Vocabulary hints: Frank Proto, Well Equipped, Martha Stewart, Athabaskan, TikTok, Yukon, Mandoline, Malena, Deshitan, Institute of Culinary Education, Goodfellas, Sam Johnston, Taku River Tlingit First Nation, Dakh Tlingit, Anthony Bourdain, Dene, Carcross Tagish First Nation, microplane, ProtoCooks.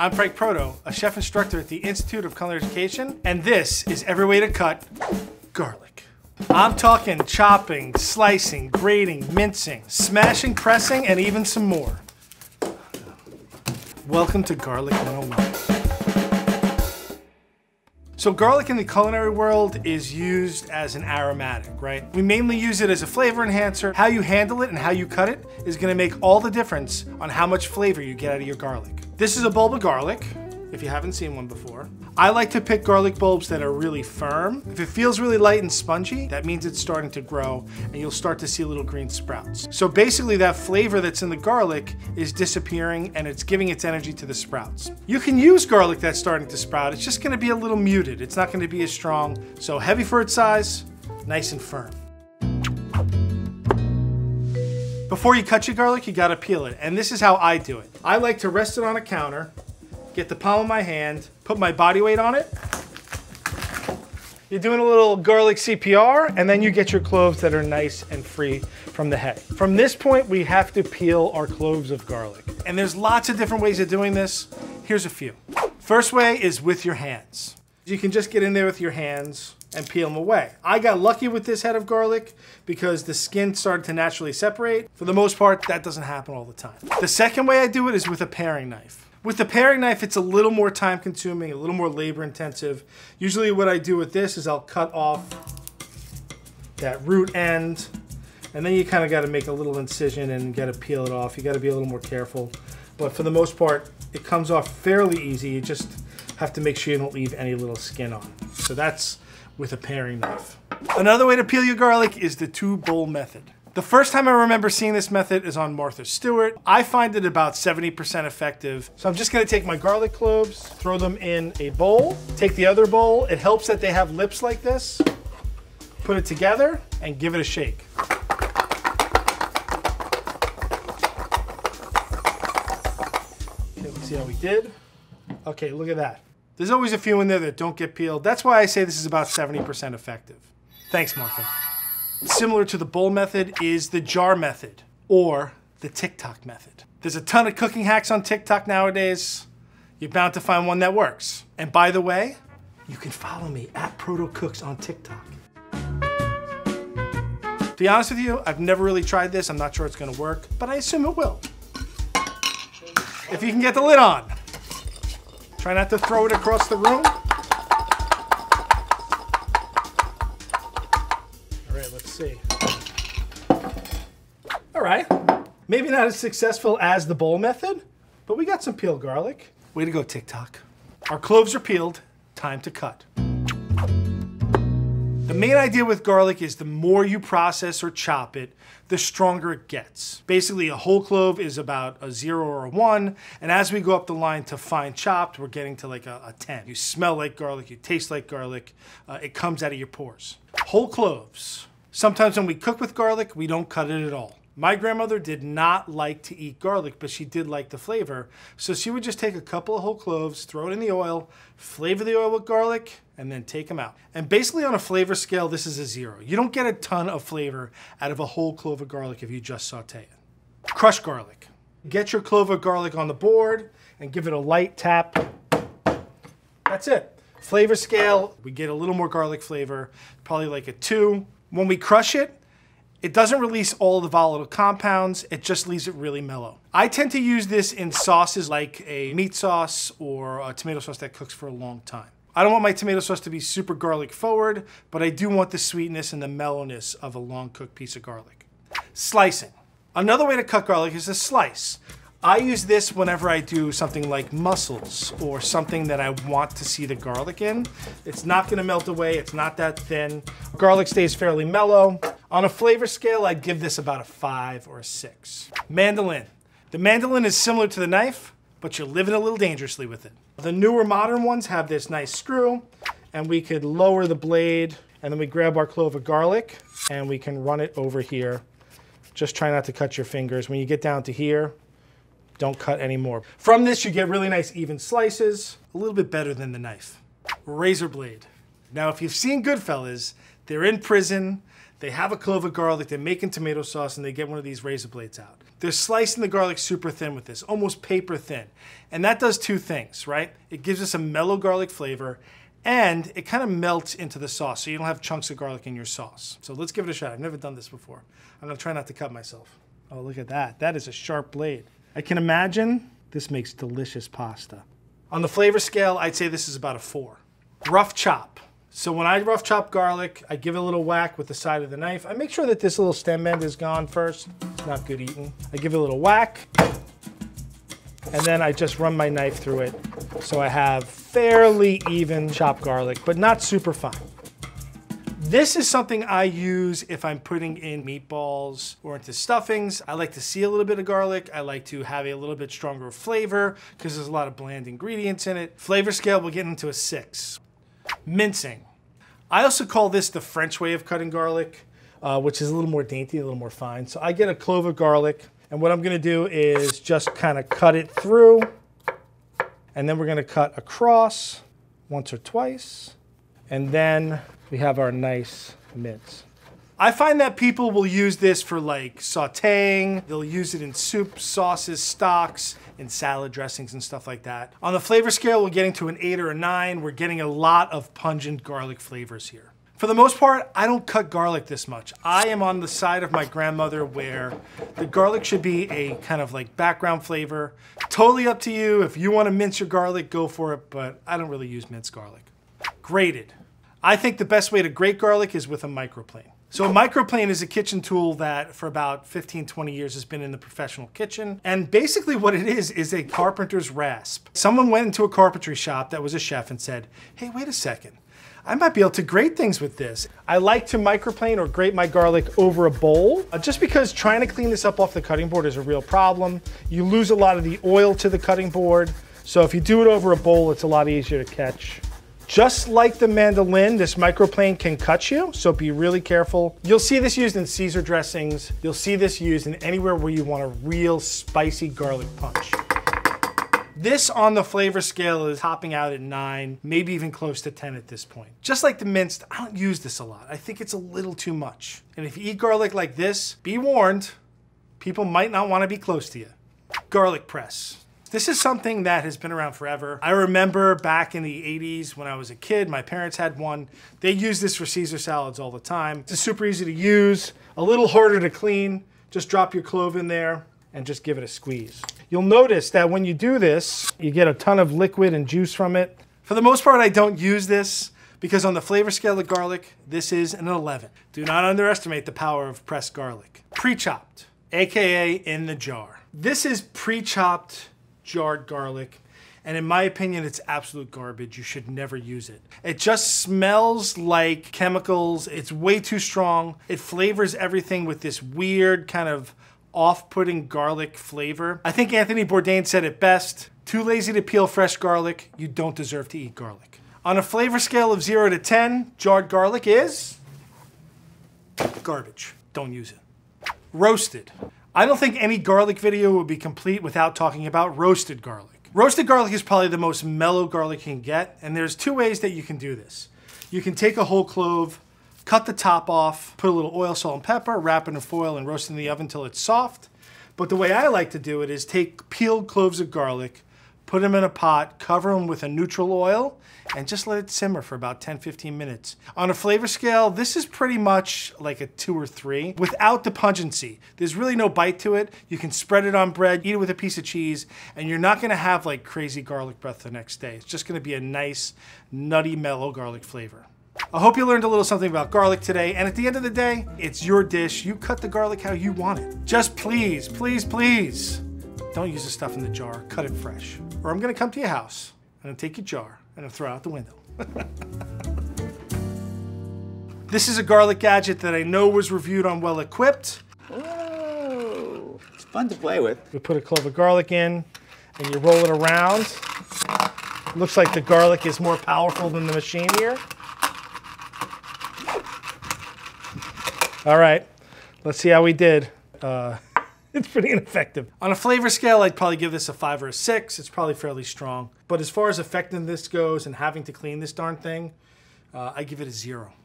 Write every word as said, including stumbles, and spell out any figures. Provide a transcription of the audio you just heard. I'm Frank Proto, a chef instructor at the Institute of Culinary Education, and this is Every Way to Cut Garlic. I'm talking chopping, slicing, grating, mincing, smashing, pressing, and even some more. Welcome to Garlic one oh one. So garlic in the culinary world is used as an aromatic, right? We mainly use it as a flavor enhancer. How you handle it and how you cut it is gonna make all the difference on how much flavor you get out of your garlic. This is a bulb of garlic, if you haven't seen one before. I like to pick garlic bulbs that are really firm. If it feels really light and spongy, that means it's starting to grow and you'll start to see little green sprouts. So basically that flavor that's in the garlic is disappearing and it's giving its energy to the sprouts. You can use garlic that's starting to sprout. It's just gonna be a little muted. It's not gonna be as strong. So heavy for its size, nice and firm. Before you cut your garlic, you gotta peel it. And this is how I do it. I like to rest it on a counter, get the palm of my hand, put my body weight on it. You're doing a little garlic C P R, and then you get your cloves that are nice and free from the head. From this point, we have to peel our cloves of garlic. And there's lots of different ways of doing this. Here's a few. First way is with your hands. You can just get in there with your hands and peel them away. I got lucky with this head of garlic because the skin started to naturally separate. For the most part, that doesn't happen all the time. The second way I do it is with a paring knife. With the paring knife, it's a little more time consuming, a little more labor intensive. Usually what I do with this is I'll cut off that root end, and then you kind of got to make a little incision and got to peel it off. You got to be a little more careful, but for the most part, it comes off fairly easy. You just have to make sure you don't leave any little skin on. So that's with a paring knife. Another way to peel your garlic is the two bowl method. The first time I remember seeing this method is on Martha Stewart. I find it about seventy percent effective. So I'm just gonna take my garlic cloves, throw them in a bowl, take the other bowl. It helps that they have lips like this. Put it together and give it a shake. Okay, let's see how we did. Okay, look at that. There's always a few in there that don't get peeled. That's why I say this is about seventy percent effective. Thanks, Martha. Similar to the bowl method is the jar method or the TikTok method. There's a ton of cooking hacks on TikTok nowadays. You're bound to find one that works. And by the way, you can follow me at ProtoCooks on TikTok. To be honest with you, I've never really tried this. I'm not sure it's gonna work, but I assume it will. If you can get the lid on. Try not to throw it across the room. Let's see. All right, maybe not as successful as the bowl method, but we got some peeled garlic. Way to go, TikTok. Our cloves are peeled, time to cut. The main idea with garlic is the more you process or chop it, the stronger it gets. Basically, a whole clove is about a zero or a one, and as we go up the line to fine chopped, we're getting to like a, a ten. You smell like garlic, you taste like garlic, uh, it comes out of your pores. Whole cloves. Sometimes when we cook with garlic, we don't cut it at all. My grandmother did not like to eat garlic, but she did like the flavor. So she would just take a couple of whole cloves, throw it in the oil, flavor the oil with garlic, and then take them out. And basically on a flavor scale, this is a zero. You don't get a ton of flavor out of a whole clove of garlic if you just saute it. Crushed garlic. Get your clove of garlic on the board and give it a light tap. That's it. Flavor scale, we get a little more garlic flavor, probably like a two. When we crush it, it doesn't release all the volatile compounds, it just leaves it really mellow. I tend to use this in sauces like a meat sauce or a tomato sauce that cooks for a long time. I don't want my tomato sauce to be super garlic forward, but I do want the sweetness and the mellowness of a long cooked piece of garlic. Slicing. Another way to cut garlic is to slice. I use this whenever I do something like mussels or something that I want to see the garlic in. It's not gonna melt away, it's not that thin. Garlic stays fairly mellow. On a flavor scale, I'd give this about a five or a six. Mandolin. The mandolin is similar to the knife, but you're living a little dangerously with it. The newer modern ones have this nice screw, and we could lower the blade, and then we grab our clove of garlic, and we can run it over here. Just try not to cut your fingers. When you get down to here, don't cut anymore. From this, you get really nice even slices, a little bit better than the knife. Razor blade. Now, if you've seen Goodfellas, they're in prison, They have a clove of garlic, they're making tomato sauce, and they get one of these razor blades out. They're slicing the garlic super thin with this, almost paper thin. And that does two things, right? It gives us a mellow garlic flavor, and it kind of melts into the sauce, so you don't have chunks of garlic in your sauce. So let's give it a shot. I've never done this before. I'm gonna try not to cut myself. Oh, look at that. That is a sharp blade. I can imagine this makes delicious pasta. On the flavor scale, I'd say this is about a four. Rough chop. So when I rough chop garlic, I give it a little whack with the side of the knife. I make sure that this little stem end is gone first. It's not good eating. I give it a little whack, and then I just run my knife through it. So I have fairly even chopped garlic, but not super fine. This is something I use if I'm putting in meatballs or into stuffings. I like to see a little bit of garlic. I like to have a little bit stronger flavor because there's a lot of bland ingredients in it. Flavor scale, we'll get into a six. Mincing. I also call this the French way of cutting garlic, uh, which is a little more dainty, a little more fine. So I get a clove of garlic, and what I'm gonna do is just kind of cut it through, and then we're gonna cut across once or twice, and then we have our nice mince. I find that people will use this for like sauteing, they'll use it in soup, sauces, stocks, and salad dressings and stuff like that. On the flavor scale, we're getting to an eight or a nine. We're getting a lot of pungent garlic flavors here. For the most part, I don't cut garlic this much. I am on the side of my grandmother where the garlic should be a kind of like background flavor. Totally up to you. If you want to mince your garlic, go for it, but I don't really use minced garlic. Grated. I think the best way to grate garlic is with a microplane. So a microplane is a kitchen tool that for about fifteen, twenty years has been in the professional kitchen. And basically what it is, is a carpenter's rasp. Someone went into a carpentry shop that was a chef and said, hey, wait a second, I might be able to grate things with this. I like to microplane or grate my garlic over a bowl, just because trying to clean this up off the cutting board is a real problem. You lose a lot of the oil to the cutting board. So if you do it over a bowl, it's a lot easier to catch. Just like the mandolin, this microplane can cut you, so be really careful. You'll see this used in Caesar dressings. You'll see this used in anywhere where you want a real spicy garlic punch. This on the flavor scale is topping out at nine, maybe even close to ten at this point. Just like the minced, I don't use this a lot. I think it's a little too much. And if you eat garlic like this, be warned, people might not want to be close to you. Garlic press. This is something that has been around forever. I remember back in the eighties when I was a kid, my parents had one. They used this for Caesar salads all the time. It's super easy to use, a little harder to clean. Just drop your clove in there and just give it a squeeze. You'll notice that when you do this, you get a ton of liquid and juice from it. For the most part, I don't use this because on the flavor scale of garlic, this is an eleven. Do not underestimate the power of pressed garlic. Pre-chopped, A K A in the jar. This is pre-chopped jarred garlic, and in my opinion, it's absolute garbage. You should never use it. It just smells like chemicals. It's way too strong. It flavors everything with this weird kind of off-putting garlic flavor. I think Anthony Bourdain said it best, too lazy to peel fresh garlic, you don't deserve to eat garlic. On a flavor scale of zero to ten, jarred garlic is garbage. Don't use it. Roasted. I don't think any garlic video would be complete without talking about roasted garlic. Roasted garlic is probably the most mellow garlic you can get, and there's two ways that you can do this. You can take a whole clove, cut the top off, put a little oil, salt, and pepper, wrap it in foil, and roast in the oven until it's soft. But the way I like to do it is take peeled cloves of garlic, put them in a pot, cover them with a neutral oil, and just let it simmer for about ten, fifteen minutes. On a flavor scale, this is pretty much like a two or three without the pungency. There's really no bite to it. You can spread it on bread, eat it with a piece of cheese, and you're not gonna have like crazy garlic breath the next day. It's just gonna be a nice, nutty, mellow garlic flavor. I hope you learned a little something about garlic today, and at the end of the day, it's your dish. You cut the garlic how you want it. Just please, please, please, don't use the stuff in the jar. Cut it fresh. Or I'm gonna come to your house, and I'll take your jar, and I'll throw it out the window. This is a garlic gadget that I know was reviewed on Well Equipped. Whoa, it's fun to play with. We put a clove of garlic in, and you roll it around. Looks like the garlic is more powerful than the machine here. All right, let's see how we did. Uh, It's pretty ineffective. On a flavor scale, I'd probably give this a five or a six. It's probably fairly strong. But as far as effectiveness goes and having to clean this darn thing, uh, I give it a zero.